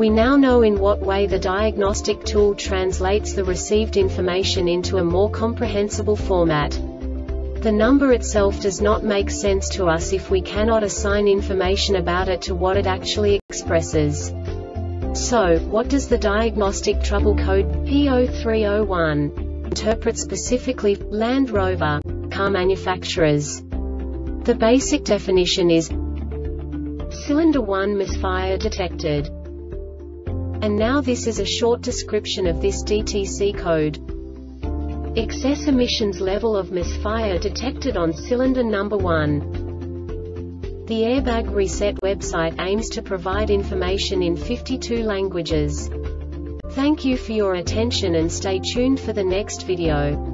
We now know in what way the diagnostic tool translates the received information into a more comprehensible format. The number itself does not make sense to us if we cannot assign information about it to what it actually expresses. So, what does the diagnostic trouble code P0301 interpret specifically for Land Rover car manufacturers? The basic definition is cylinder 1 misfire detected. And now this is a short description of this DTC code. Excess emissions level of misfire detected on cylinder number 1. The Airbag Reset website aims to provide information in 52 languages. Thank you for your attention and stay tuned for the next video.